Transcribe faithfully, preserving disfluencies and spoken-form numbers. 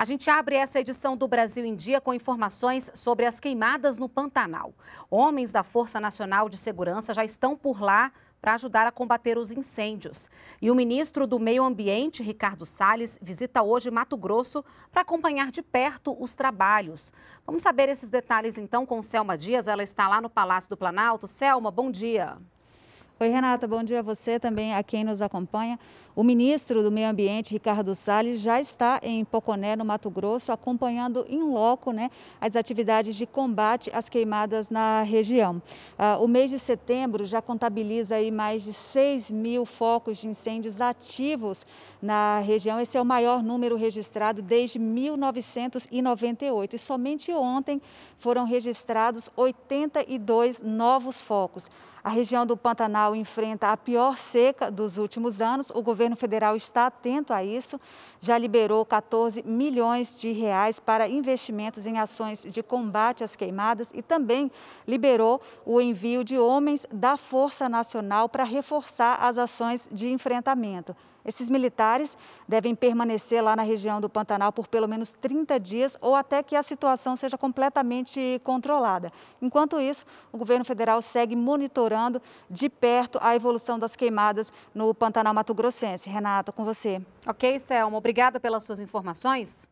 A gente abre essa edição do Brasil em Dia com informações sobre as queimadas no Pantanal. Homens da Força Nacional de Segurança já estão por lá para ajudar a combater os incêndios. E o ministro do Meio Ambiente, Ricardo Salles, visita hoje Mato Grosso para acompanhar de perto os trabalhos. Vamos saber esses detalhes então com Selma Dias, ela está lá no Palácio do Planalto. Selma, bom dia. Oi, Renata, bom dia a você também, a quem nos acompanha. O ministro do Meio Ambiente, Ricardo Salles, já está em Poconé, no Mato Grosso, acompanhando em loco né, as atividades de combate às queimadas na região. Ah, o mês de setembro já contabiliza aí mais de seis mil focos de incêndios ativos na região. Esse é o maior número registrado desde mil novecentos e noventa e oito. E somente ontem foram registrados oitenta e dois novos focos. A região do Pantanal enfrenta a pior seca dos últimos anos. O governo federal está atento a isso. Já liberou quatorze milhões de reais para investimentos em ações de combate às queimadas e também liberou o envio de homens da Força Nacional para reforçar as ações de enfrentamento. Esses militares devem permanecer lá na região do Pantanal por pelo menos trinta dias ou até que a situação seja completamente controlada. Enquanto isso, o governo federal segue monitorando de perto a evolução das queimadas no Pantanal mato-grossense. Renata, com você. Ok, Selma. Obrigada pelas suas informações.